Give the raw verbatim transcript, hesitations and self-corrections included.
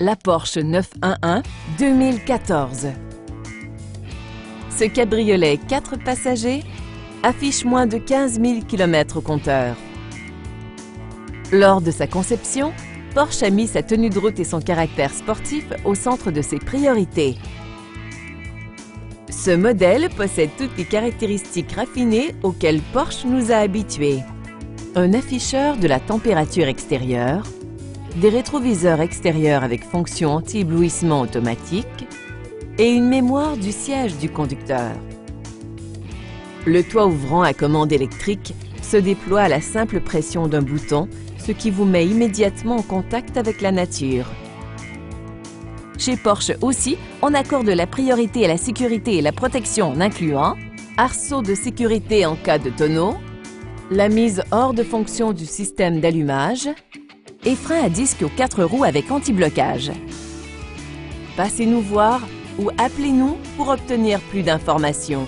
la Porsche neuf cent onze deux mille quatorze. Ce cabriolet quatre passagers affiche moins de quinze mille km au compteur. Lors de sa conception, Porsche a mis sa tenue de route et son caractère sportif au centre de ses priorités. Ce modèle possède toutes les caractéristiques raffinées auxquelles Porsche nous a habitués. Un afficheur de la température extérieure, des rétroviseurs extérieurs avec fonction anti-éblouissement automatique et une mémoire du siège du conducteur. Le toit ouvrant à commande électrique se déploie à la simple pression d'un bouton, ce qui vous met immédiatement en contact avec la nature. Chez Porsche aussi, on accorde la priorité à la sécurité et la protection en incluant arceaux de sécurité en cas de tonneau, la mise hors de fonction du système d'allumage et frein à disque aux quatre roues avec anti-blocage. Passez-nous voir ou appelez-nous pour obtenir plus d'informations.